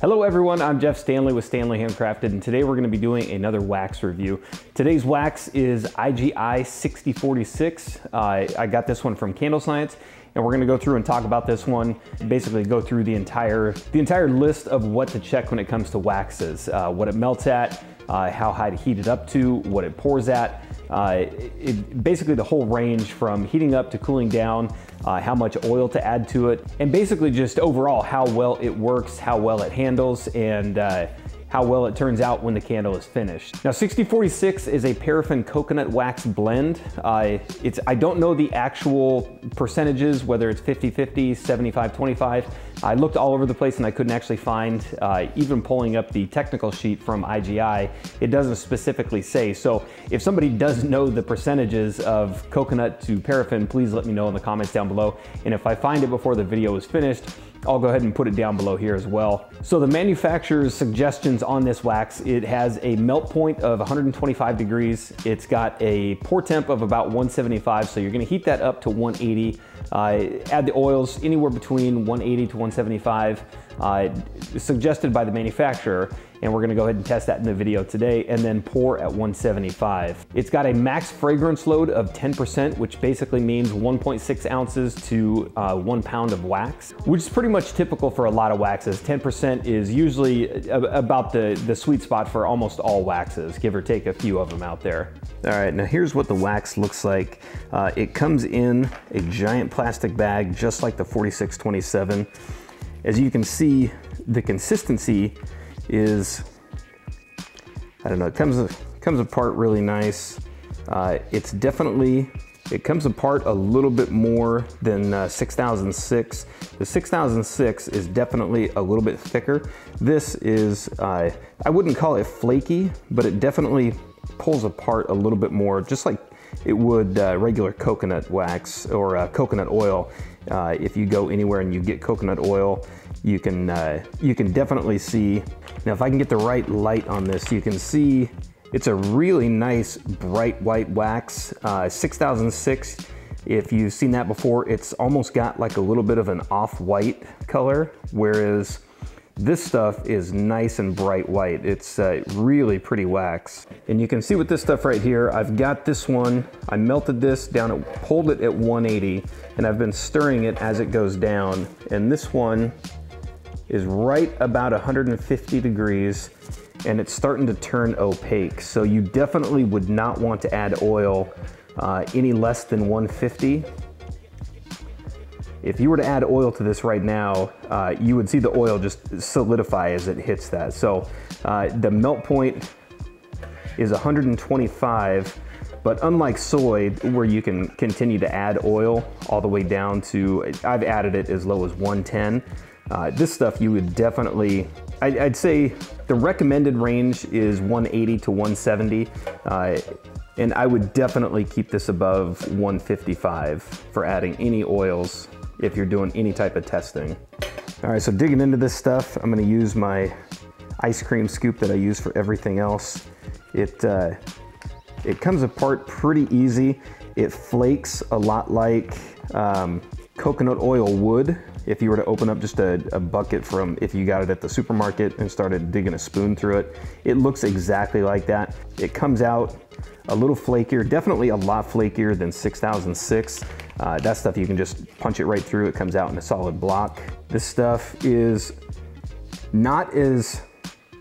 Hello everyone, I'm Jeff Standley with Standley Handcrafted, and today we're gonna be doing another wax review. Today's wax is IGI 6046. I got this one from Candle Science, and we're gonna go through and talk about this one, basically go through the entire list of what to check when it comes to waxes, what it melts at, how high to heat it up to, what it pours at, basically the whole range from heating up to cooling down, how much oil to add to it, and basically just overall how well it works, how well it handles, and how well it turns out when the candle is finished. Now 6046 is a paraffin coconut wax blend. I don't know the actual percentages, whether it's 50-50, 75-25. I looked all over the place and I couldn't actually find, even pulling up the technical sheet from IGI, it doesn't specifically say. So if somebody does know the percentages of coconut to paraffin, please let me know in the comments down below. And if I find it before the video is finished, I'll go ahead and put it down below here as well. So the manufacturer's suggestions on this wax, it has a melt point of 125 degrees. It's got a pour temp of about 175. So you're gonna heat that up to 180. Add the oils anywhere between 180 to 175, suggested by the manufacturer. And we're gonna go ahead and test that in the video today, and then pour at 175. It's got a max fragrance load of 10%, which basically means 1.6 ounces to 1 pound of wax, which is pretty much typical for a lot of waxes. 10% is usually about the sweet spot for almost all waxes, give or take a few of them out there. All right, now here's what the wax looks like. It comes in a giant plastic bag, just like the 4627. As you can see, the consistency is, I don't know, it comes apart really nice. It's definitely, it comes apart a little bit more than 6006. The 6006 is definitely a little bit thicker. This is, I wouldn't call it flaky, but it definitely pulls apart a little bit more, just like it would regular coconut wax or coconut oil. If you go anywhere and you get coconut oil, you can definitely see. Now, if I can get the right light on this, you can see it's a really nice bright white wax. 6006, if you've seen that before, it's almost got like a little bit of an off-white color, whereas this stuff is nice and bright white. It's really pretty wax. And you can see with this stuff right here, I've got this one, I melted this down, pulled it at 180, and I've been stirring it as it goes down. And this one is right about 150 degrees, and it's starting to turn opaque. So you definitely would not want to add oil any less than 150. If you were to add oil to this right now, you would see the oil just solidify as it hits that. So the melt point is 125, but unlike soy, where you can continue to add oil all the way down to, I've added it as low as 110. This stuff you would definitely, I'd say the recommended range is 180 to 170. And I would definitely keep this above 155 for adding any oils if you're doing any type of testing. All right, so digging into this stuff, I'm gonna use my ice cream scoop that I use for everything else. It comes apart pretty easy. It flakes a lot like coconut oil would if you were to open up just a bucket from, if you got it at the supermarket and started digging a spoon through it. It looks exactly like that. It comes out a little flakier, definitely a lot flakier than 6006. That stuff you can just punch it right through. It comes out in a solid block. This stuff is not as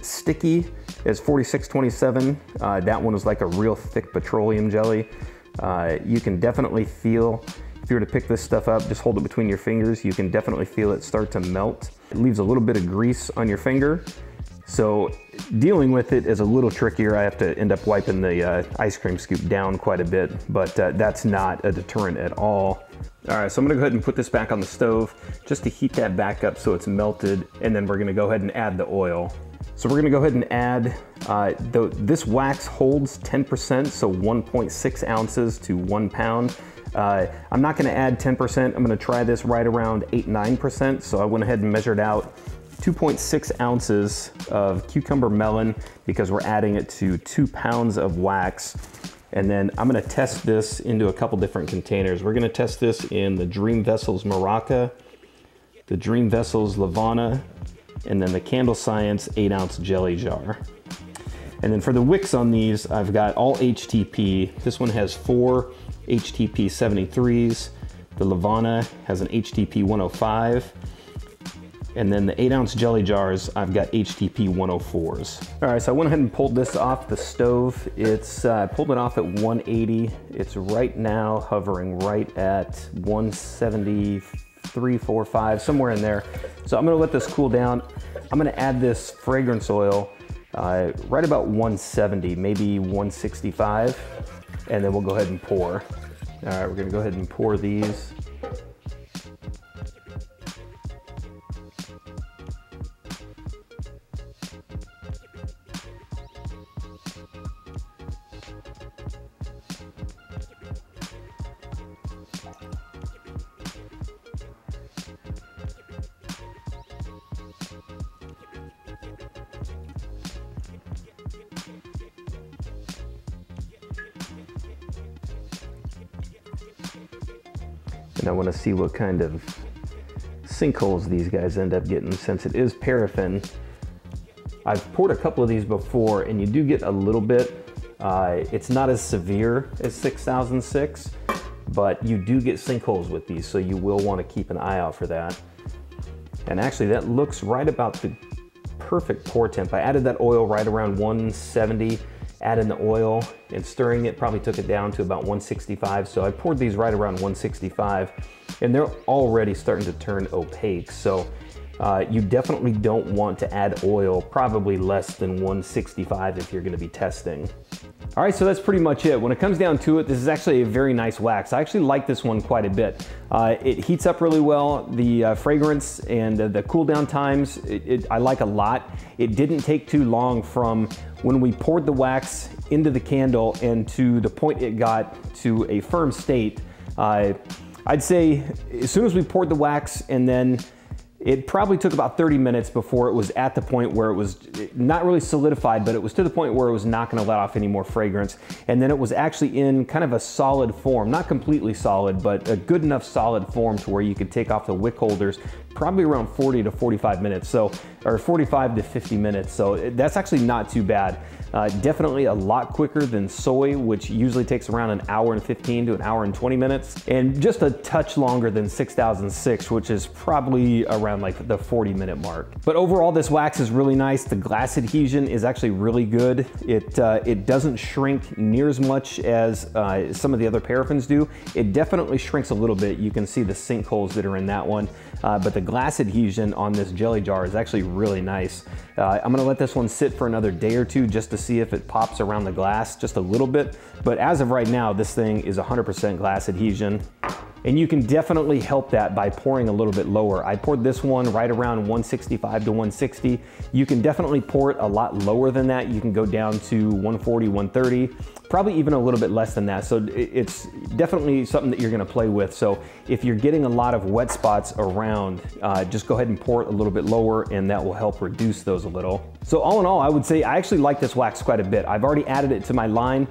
sticky as 4627. That one was like a real thick petroleum jelly. You can definitely feel, if you were to pick this stuff up, just hold it between your fingers, you can definitely feel it start to melt. It leaves a little bit of grease on your finger. So dealing with it is a little trickier. I have to end up wiping the ice cream scoop down quite a bit, but that's not a deterrent at all. All right, so I'm gonna go ahead and put this back on the stove just to heat that back up so it's melted, and then we're gonna go ahead and add the oil. So we're gonna go ahead and add, this wax holds 10%, so 1.6 ounces to 1 pound. I'm not gonna add 10%, I'm gonna try this right around 8, 9%, so I went ahead and measured out 2.6 ounces of cucumber melon because we're adding it to 2 pounds of wax. And then I'm gonna test this into a couple different containers. We're gonna test this in the Dream Vessels Maraca, the Dream Vessels Lavana, and then the Candle Science 8-ounce jelly jar. And then for the wicks on these, I've got all HTP. This one has 4 HTP 73s. The Lavana has an HTP 105. And then the 8-ounce jelly jars, I've got HTP 104s. All right, so I went ahead and pulled this off the stove. It's pulled it off at 180. It's right now hovering right at 173, 4, 5, somewhere in there. So I'm gonna let this cool down. I'm gonna add this fragrance oil right about 170, maybe 165, and then we'll go ahead and pour. All right, we're gonna go ahead and pour these. And I want to see what kind of sinkholes these guys end up getting, since it is paraffin. I've poured a couple of these before, and you do get a little bit. It's not as severe as 6006, but you do get sinkholes with these, so you will want to keep an eye out for that. And actually, that looks right about the perfect pour temp. I added that oil right around 170. Adding the oil and stirring it probably took it down to about 165. So I poured these right around 165, and they're already starting to turn opaque. So you definitely don't want to add oil, probably less than 165 if you're gonna be testing. All right, so that's pretty much it. When it comes down to it, this is actually a very nice wax. I actually like this one quite a bit. It heats up really well. The fragrance and the cool down times, I like a lot. It didn't take too long from when we poured the wax into the candle and to the point it got to a firm state. I'd say as soon as we poured the wax, and then it probably took about 30 minutes before it was at the point where it was not really solidified, but it was to the point where it was not gonna let off any more fragrance. And then it was actually in kind of a solid form, not completely solid, but a good enough solid form to where you could take off the wick holders, probably around 40 to 45 minutes, so, or 45 to 50 minutes. So that's actually not too bad. Definitely a lot quicker than soy, which usually takes around an hour and 15 to an hour and 20 minutes, and just a touch longer than 6006, which is probably around like the 40-minute mark. But overall, this wax is really nice. The glass adhesion is actually really good. It doesn't shrink near as much as some of the other paraffins do. It definitely shrinks a little bit. You can see the sinkholes that are in that one, but the glass adhesion on this jelly jar is actually really nice. I'm gonna let this one sit for another day or two just to see if it pops around the glass just a little bit. But as of right now, this thing is 100% glass adhesion. And you can definitely help that by pouring a little bit lower. I poured this one right around 165 to 160. You can definitely pour it a lot lower than that. You can go down to 140, 130, probably even a little bit less than that. So it's definitely something that you're gonna play with. So if you're getting a lot of wet spots around, just go ahead and pour it a little bit lower, and that will help reduce those a little. So all in all, I would say I actually like this wax quite a bit. I've already added it to my line.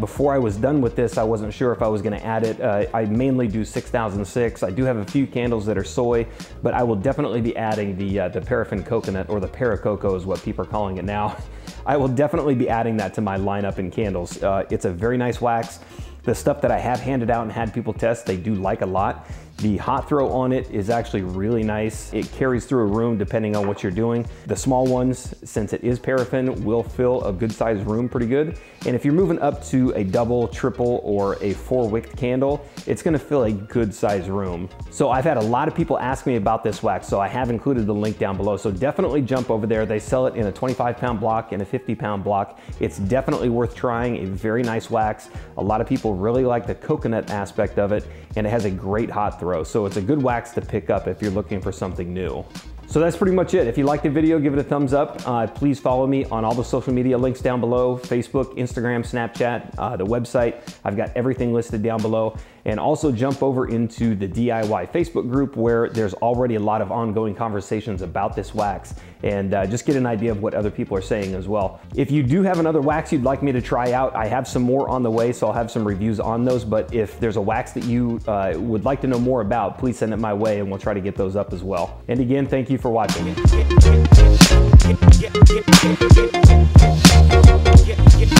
Before I was done with this, I wasn't sure if I was gonna add it. I mainly do 6006. I do have a few candles that are soy, but I will definitely be adding the paraffin coconut, or the paracocoa is what people are calling it now. I will definitely be adding that to my lineup in candles. It's a very nice wax. The stuff that I have handed out and had people test, they do like a lot. The hot throw on it is actually really nice. It carries through a room depending on what you're doing. The small ones, since it is paraffin, will fill a good sized room pretty good. And if you're moving up to a double, triple, or a 4-wick candle, it's gonna fill a good sized room. So I've had a lot of people ask me about this wax, so I have included the link down below. So definitely jump over there. They sell it in a 25-pound block and a 50-pound block. It's definitely worth trying, a very nice wax. A lot of people really like the coconut aspect of it, and it has a great hot throw. So it's a good wax to pick up if you're looking for something new. So that's pretty much it. If you liked the video, give it a thumbs up. Please follow me on all the social media links down below: Facebook, Instagram, Snapchat, the website. I've got everything listed down below. And also jump over into the DIY Facebook group, where there's already a lot of ongoing conversations about this wax. and just get an idea of what other people are saying as well. If you do have another wax you'd like me to try out, I have some more on the way, so I'll have some reviews on those. But if there's a wax that you would like to know more about, please send it my way and we'll try to get those up as well. And again, thank you for watching.